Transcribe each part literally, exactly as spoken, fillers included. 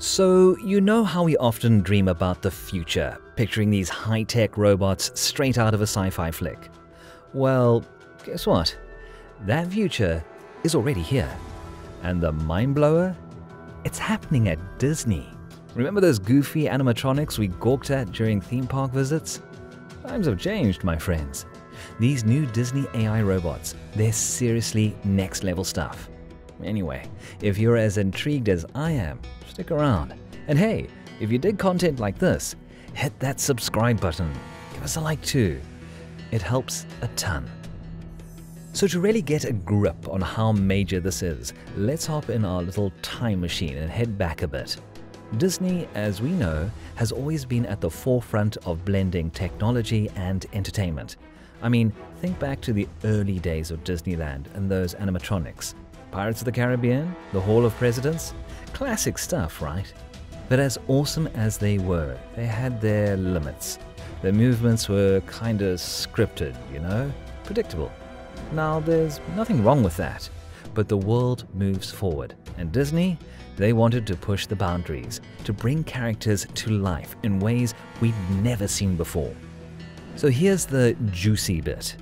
So, you know how we often dream about the future, picturing these high-tech robots straight out of a sci-fi flick. Well, guess what? That future is already here. And the mind blower? It's happening at Disney. Remember those goofy animatronics we gawked at during theme park visits? Times have changed, my friends. These new Disney A I robots, they're seriously next-level stuff. Anyway, if you're as intrigued as I am, stick around. And hey, if you dig content like this, hit that subscribe button. Give us a like too. It helps a ton. So to really get a grip on how major this is, let's hop in our little time machine and head back a bit. Disney, as we know, has always been at the forefront of blending technology and entertainment. I mean, think back to the early days of Disneyland and those animatronics. Pirates of the Caribbean, the Hall of Presidents, classic stuff, right? But as awesome as they were, they had their limits. Their movements were kind of scripted, you know, predictable. Now, there's nothing wrong with that, but the world moves forward, and Disney, they wanted to push the boundaries, to bring characters to life in ways we'd never seen before. So here's the juicy bit.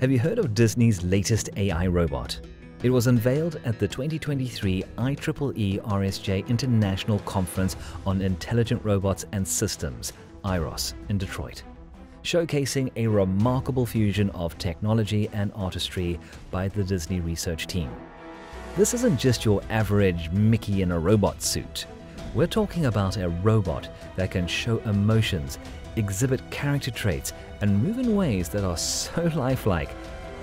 Have you heard of Disney's latest A I robot? It was unveiled at the twenty twenty-three I triple E R S J International Conference on Intelligent Robots and Systems, I R O S, in Detroit, showcasing a remarkable fusion of technology and artistry by the Disney Research team. This isn't just your average Mickey in a robot suit. We're talking about a robot that can show emotions, exhibit character traits, and move in ways that are so lifelike,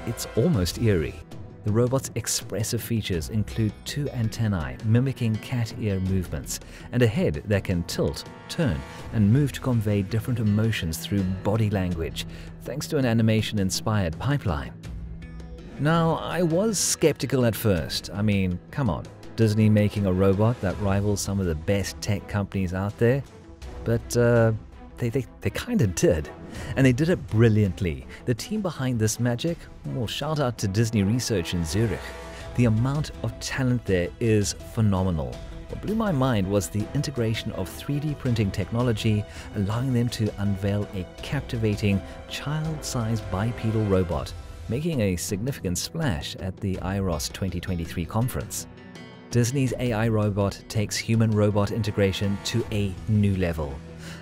it's almost eerie. The robot's expressive features include two antennae mimicking cat ear movements and a head that can tilt, turn, and move to convey different emotions through body language, thanks to an animation-inspired pipeline. Now, I was skeptical at first. I mean, come on, Disney making a robot that rivals some of the best tech companies out there? But uh, they, they, they kind of did. And they did it brilliantly. The team behind this magic, well, shout out to Disney Research in Zurich. The amount of talent there is phenomenal. What blew my mind was the integration of three D printing technology, allowing them to unveil a captivating, child-sized bipedal robot, making a significant splash at the I R O S twenty twenty-three conference. Disney's A I robot takes human-robot integration to a new level.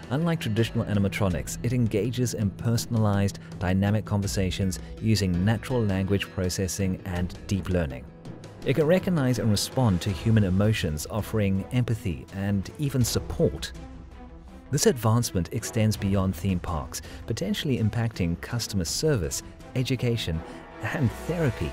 Unlike traditional animatronics, it engages in personalized, dynamic conversations using natural language processing and deep learning. It can recognize and respond to human emotions, offering empathy and even support. This advancement extends beyond theme parks, potentially impacting customer service, education, and therapy.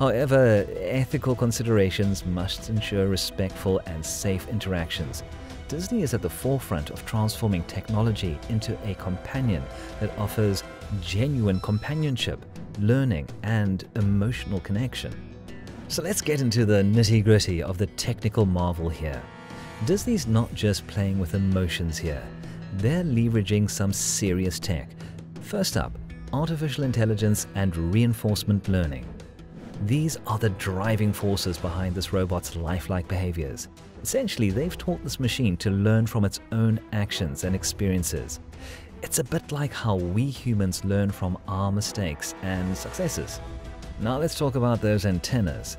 However, ethical considerations must ensure respectful and safe interactions. Disney is at the forefront of transforming technology into a companion that offers genuine companionship, learning, and emotional connection. So let's get into the nitty-gritty of the technical marvel here. Disney's not just playing with emotions here. They're leveraging some serious tech. First up, artificial intelligence and reinforcement learning. These are the driving forces behind this robot's lifelike behaviors. Essentially, they've taught this machine to learn from its own actions and experiences. It's a bit like how we humans learn from our mistakes and successes. Now let's talk about those antennas.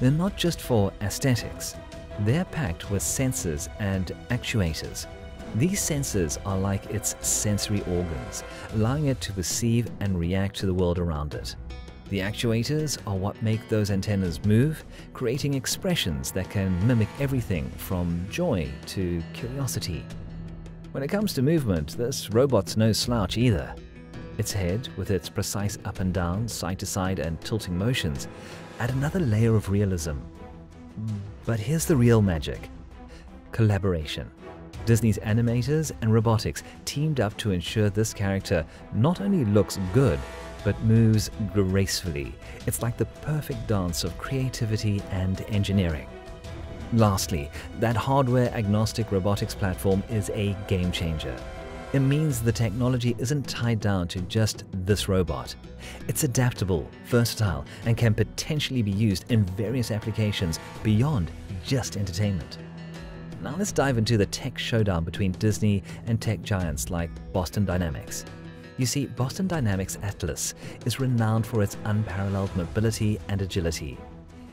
They're not just for aesthetics. They're packed with sensors and actuators. These sensors are like its sensory organs, allowing it to perceive and react to the world around it. The actuators are what make those antennas move, creating expressions that can mimic everything from joy to curiosity. When it comes to movement, this robot's no slouch either. Its head, with its precise up and down, side to side and tilting motions, add another layer of realism. But here's the real magic. Collaboration. Disney's animators and robotics teamed up to ensure this character not only looks good, but moves gracefully. It's like the perfect dance of creativity and engineering. Lastly, that hardware-agnostic robotics platform is a game changer. It means the technology isn't tied down to just this robot. It's adaptable, versatile, and can potentially be used in various applications beyond just entertainment. Now let's dive into the tech showdown between Disney and tech giants like Boston Dynamics. You see, Boston Dynamics' Atlas is renowned for its unparalleled mobility and agility.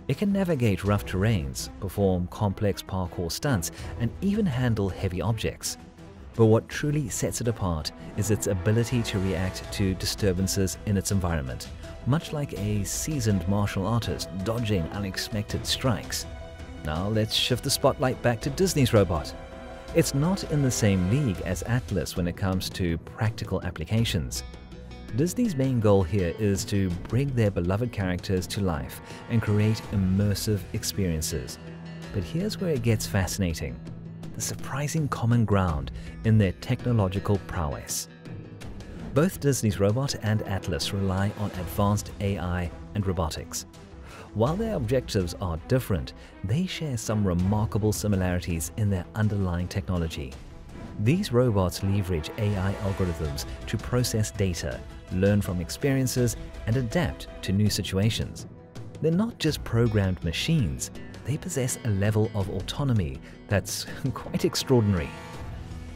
It can navigate rough terrains, perform complex parkour stunts, and even handle heavy objects. But what truly sets it apart is its ability to react to disturbances in its environment, much like a seasoned martial artist dodging unexpected strikes. Now let's shift the spotlight back to Disney's robot. It's not in the same league as Atlas when it comes to practical applications. Disney's main goal here is to bring their beloved characters to life and create immersive experiences. But here's where it gets fascinating: the surprising common ground in their technological prowess. Both Disney's robot and Atlas rely on advanced A I and robotics. While their objectives are different, they share some remarkable similarities in their underlying technology. These robots leverage A I algorithms to process data, learn from experiences, and adapt to new situations. They're not just programmed machines, they possess a level of autonomy that's quite extraordinary.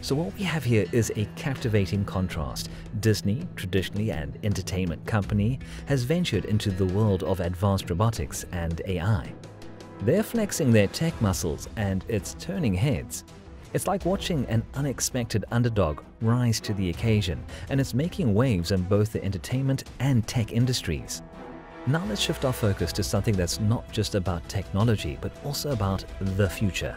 So what we have here is a captivating contrast. Disney, traditionally an entertainment company, has ventured into the world of advanced robotics and A I. They're flexing their tech muscles and it's turning heads. It's like watching an unexpected underdog rise to the occasion, and it's making waves in both the entertainment and tech industries. Now let's shift our focus to something that's not just about technology, but also about the future.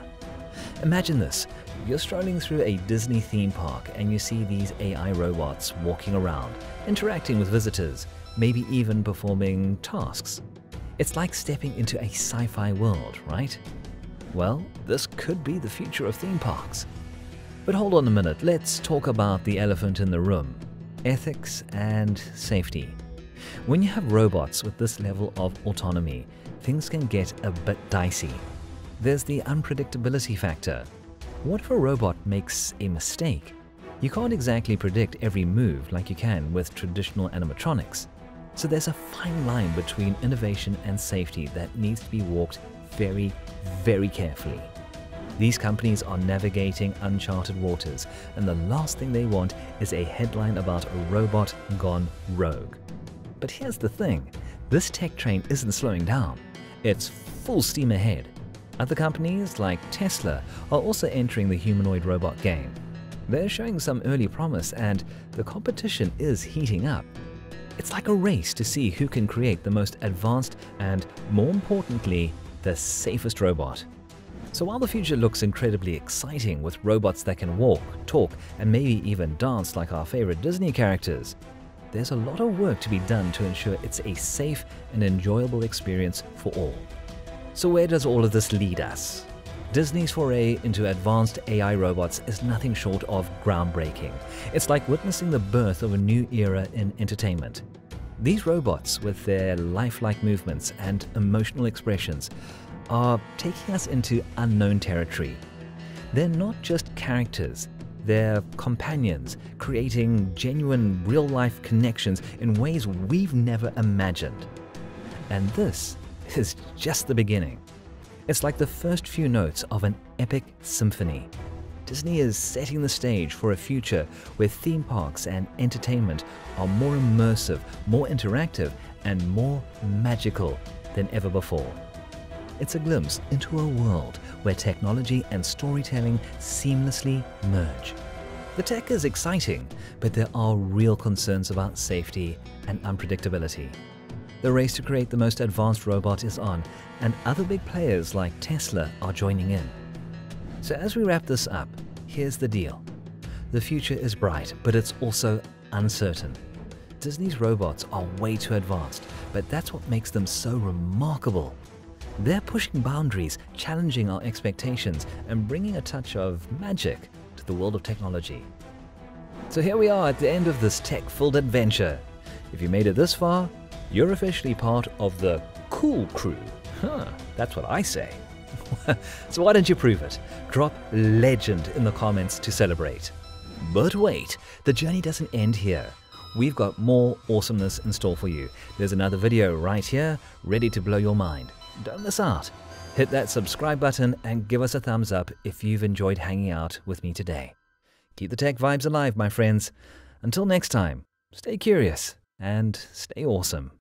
Imagine this. You're strolling through a Disney theme park and you see these A I robots walking around, interacting with visitors, maybe even performing tasks. It's like stepping into a sci-fi world, right? Well, this could be the future of theme parks. But hold on a minute, let's talk about the elephant in the room: ethics and safety. When you have robots with this level of autonomy, things can get a bit dicey. There's the unpredictability factor. What if a robot makes a mistake? You can't exactly predict every move like you can with traditional animatronics. So there's a fine line between innovation and safety that needs to be walked very, very carefully. These companies are navigating uncharted waters, and the last thing they want is a headline about a robot gone rogue. But here's the thing, this tech train isn't slowing down. It's full steam ahead. Other companies, like Tesla, are also entering the humanoid robot game. They're showing some early promise, and the competition is heating up. It's like a race to see who can create the most advanced and, more importantly, the safest robot. So while the future looks incredibly exciting with robots that can walk, talk, and maybe even dance like our favorite Disney characters, there's a lot of work to be done to ensure it's a safe and enjoyable experience for all. So where does all of this lead us? Disney's foray into advanced A I robots is nothing short of groundbreaking. It's like witnessing the birth of a new era in entertainment. These robots, with their lifelike movements and emotional expressions, are taking us into unknown territory. They're not just characters, they're companions, creating genuine real-life connections in ways we've never imagined. And this is just the beginning. It's like the first few notes of an epic symphony. Disney is setting the stage for a future where theme parks and entertainment are more immersive, more interactive, and more magical than ever before. It's a glimpse into a world where technology and storytelling seamlessly merge. The tech is exciting, but there are real concerns about safety and unpredictability. The race to create the most advanced robot is on, and other big players like Tesla are joining in. So as we wrap this up, here's the deal. The future is bright, but it's also uncertain. Disney's robots are way too advanced, but that's what makes them so remarkable. They're pushing boundaries, challenging our expectations, and bringing a touch of magic to the world of technology. So here we are at the end of this tech-filled adventure. If you made it this far, you're officially part of the cool crew. Huh, that's what I say. So why don't you prove it? Drop legend in the comments to celebrate. But wait, the journey doesn't end here. We've got more awesomeness in store for you. There's another video right here, ready to blow your mind. Don't miss out. Hit that subscribe button and give us a thumbs up if you've enjoyed hanging out with me today. Keep the tech vibes alive, my friends. Until next time, stay curious and stay awesome.